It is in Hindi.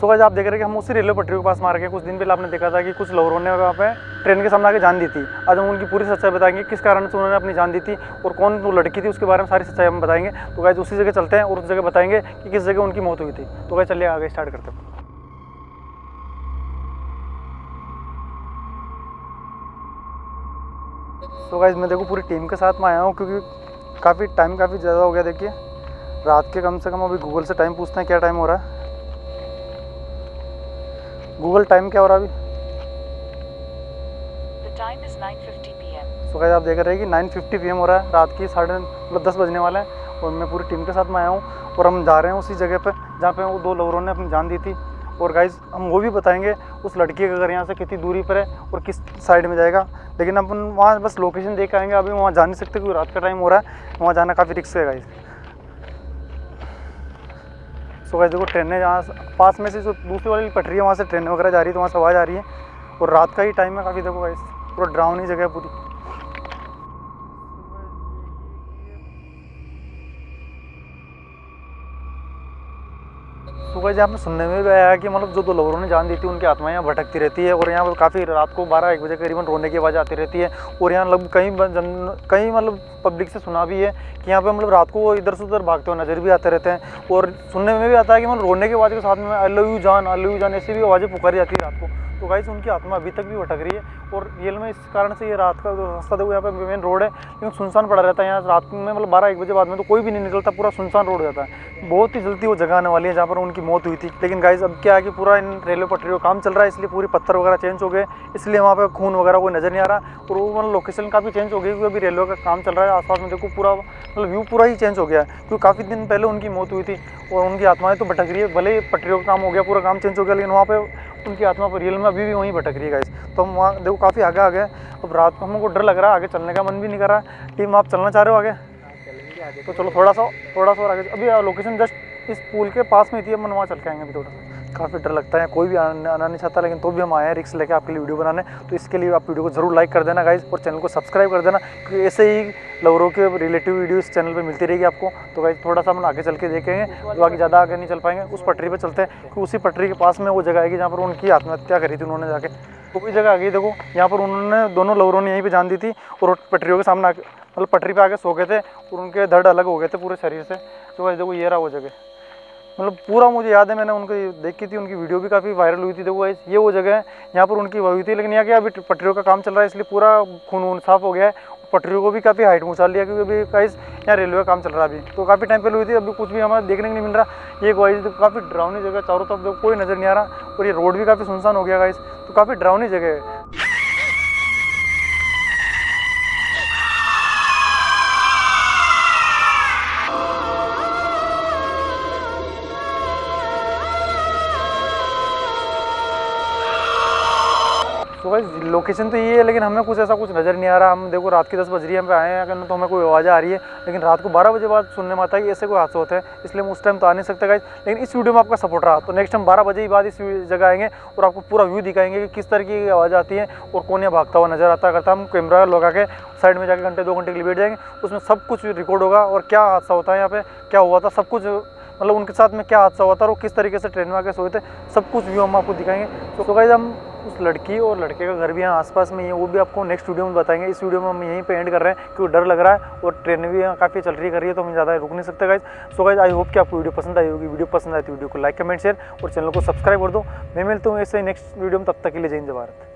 सो गाइस आप देख रहे हैं कि हम उसी रेलवे पटरी के पास मार के कुछ दिन पहले आपने देखा था कि कुछ लोगों ने वहाँ पे ट्रेन के सामने आके जान दी थी। आज हम उनकी पूरी सच्चाई बताएंगे किस कारण से उन्होंने अपनी जान दी थी और कौन वो लड़की थी उसके बारे में सारी सच्चाई हम बताएंगे। तो गाइस उसी जगह चलते हैं और उस जगह बताएंगे कि किस जगह उनकी मौत हुई थी। तो गाइस चलिए आगे स्टार्ट करते हैं। तो गाइस मैं देखो पूरी टीम के साथ में आया हूँ क्योंकि काफ़ी ज़्यादा हो गया। देखिए रात के कम से कम अभी गूगल से टाइम पूछते हैं क्या टाइम हो रहा है। गूगल टाइम क्या हो रहा है अभी? Time is 9:50 PM। So guys आप देख रहे हैं कि 9:50 PM हो रहा है, रात की 10 बजने वाला है। और मैं पूरी टीम के साथ में आया हूँ और हम जा रहे हैं उसी जगह पर जहाँ पर वो दो लोगों ने अपनी जान दी थी। और गाइज़ हम वो भी बताएंगे उस लड़की का घर यहाँ से कितनी दूरी पर है और किस साइड में जाएगा। लेकिन अपन वहाँ बस लोकेशन देख आएंगे, अभी वहाँ जा नहीं सकते क्योंकि रात का टाइम हो रहा है, वहाँ जाना काफ़ी रिस्क है गाइज़। सो गाइज़ देखो ट्रेनें यहाँ पास में से जो दूसरी वाली पटरी है वहाँ से ट्रेन वगैरह जा रही है, तो वहाँ से आवाज़ आ रही है। और रात का ही टाइम है काफ़ी। देखो गाइज़ पूरा ड्राउनी जगह है पूरी। तो गाइस आपने सुनने में भी आया कि मतलब जो दो लोगों ने जान दी थी उनकी आत्मा यहाँ भटकती रहती है और यहाँ पर काफ़ी रात को 12-1 बजे करीबन रोने की आवाज़ आती रहती है। और यहाँ लगभग कई मतलब पब्लिक से सुना भी है कि यहाँ पे मतलब रात को वो इधर से उधर भागते हुए नज़र भी आते रहते हैं। और सुनने में भी आता है कि मतलब रोने की आवाज़ के साथ में आई लव यू जान ऐसी भी आवाज़ें पुकारी जाती है रात को। तो गाइस उनकी आत्मा अभी तक भी भटक रही है। और रियल में इस कारण से ये रात का रास्ता देखो यहाँ पर मेन रोड है लेकिन सुनसान पड़ा रहता है। यहाँ रात में मतलब 12-1 बजे बाद में तो कोई भी नहीं निकलता, पूरा सुनसान रोड जाता है। बहुत ही जल्दी वो जगह आने वाली है जहाँ पर उनकी मौत हुई थी। लेकिन गाइस अब क्या है कि पूरा इन रेलवे पटरी का काम चल रहा है इसलिए पूरी पत्थर वगैरह चेंज हो गए, इसलिए वहाँ पर खून वगैरह कोई नज़र नहीं आ रहा। और वो मतलब लोकेशन काफ़ी चेंज हो गई क्योंकि अभी रेलवे का काम चल रहा है। आसपास में देखो पूरा मतलब व्यू पूरा ही चेंज हो गया है क्योंकि काफ़ी दिन पहले उनकी मौत हुई थी। और उनकी आत्माएँ तो भटक रही है, भले ही पटरियों का काम हो गया, पूरा काम चेंज हो गया, लेकिन वहाँ पर उनकी आत्मा पर रियल में अभी भी वहीं भटक रही है गाइस। तो हम वहाँ देखो काफ़ी आगे आ गए। अब रात को हमको डर लग रहा है, आगे चलने का मन भी नहीं कर रहा। टीम आप चलना चाह रहे हो आगे? तो चलो थोड़ा सा और आगे। अभी लोकेशन जस्ट इस पुल के पास में थी, हम वहाँ चल के आएंगे। अभी थोड़ा सा काफ़ी डर लगता है, कोई भी आना नहीं चाहता, लेकिन तो भी हम आए हैं रिस्क लेके आपके लिए वीडियो बनाने। तो इसके लिए आप वीडियो को जरूर लाइक कर देना गाइस और चैनल को सब्सक्राइब कर देना क्योंकि ऐसे ही लवरों के रिलेटिव वीडियो इस चैनल पे मिलती रहेगी आपको। तो गाइस थोड़ा सा हम आगे चल के देखेंगे, तो आगे ज़्यादा आगे नहीं चल पाएंगे। उस पटरी पर चलते हैं क्योंकि उसी पटरी के पास में वो जगह आएगी जहाँ पर उनकी आत्महत्या करी थी उन्होंने जाके। वो भी जगह आ गई देखो, यहाँ पर उन्होंने दोनों लवरों ने यहीं पर जान दी थी और पटरियों के सामने आके मतलब पटरी पर आके सो गए थे और उनके धड़ अलग हो गए थे पूरे शरीर से। तो गाइस देखो ये रहा वो जगह, मतलब पूरा मुझे याद है, मैंने उनको देखी थी, उनकी वीडियो भी काफ़ी वायरल हुई थी। देखो गाइस ये वो जगह है यहाँ पर उनकी हुई थी। लेकिन यहाँ क्या अभी पटरियों का काम चल रहा है इसलिए पूरा खून साफ हो गया है, पटरियों को भी काफ़ी हाइट पहुँचा लिया क्योंकि अभी गाइस यहाँ रेलवे का काम चल रहा है अभी। तो काफ़ी टाइम पहले हुई थी, अभी कुछ भी हमें देखने को नहीं मिल रहा। ये गाइस काफ़ी डरावनी जगह, चारों तरफ देखो कोई नज़र नहीं आ रहा और ये रोड भी काफ़ी सुनसान हो गया गाइस। तो काफ़ी डरावनी जगह है। तो गाइस लोकेशन तो ये है लेकिन हमें कुछ ऐसा कुछ नज़र नहीं आ रहा। हम देखो रात की 10 बज रही है, हम पे आए हैं अगर तो हमें कोई आवाज़ आ रही है, लेकिन रात को 12 बजे बाद सुनने में आता है कि ऐसे कोई हादसा होता है, इसलिए हम उस टाइम तो आ नहीं सकते गाइस। लेकिन इस वीडियो में आपका सपोर्ट रहा तो नेक्स्ट टाइम 12 बजे ही बाद इस जगह आएंगे और आपको पूरा व्यू दिखाएंगे कि किस तरह की आवाज़ आती है और कौन यहाँ भागता हुआ नजर आता करता। हम कैमरा लगा के साइड में जाकर घंटे 2 घंटे के लिए बैठ जाएंगे, उसमें सब कुछ रिकॉर्ड होगा और क्या हादसा होता है यहाँ पर, क्या हुआ था, सब कुछ मतलब उनके साथ में क्या हादसा हुआ था और किस तरीके से ट्रेन में आके सोए थे, सब कुछ व्यू हम आपको दिखाएंगे। तो गाइस हम उस लड़की और लड़के का घर भी यहाँ आसपास में ही है, वो भी आपको नेक्स्ट वीडियो में बताएंगे। इस वीडियो में हम यहीं पे एंड कर रहे हैं क्योंकि डर लग रहा है और ट्रेन भी यहाँ काफ़ी चल रही है तो हम ज़्यादा रुक नहीं सकते guys. So guys I hope कि आपको वीडियो पसंद आई होगी। वीडियो पसंद आए तो वीडियो को लाइक कमेंट शेयर और चैनल को सब्सक्राइब कर दो। मैं मिलता हूँ ऐसे नेक्स्ट वीडियो में, तब तक के लिए जय हिंद भारत।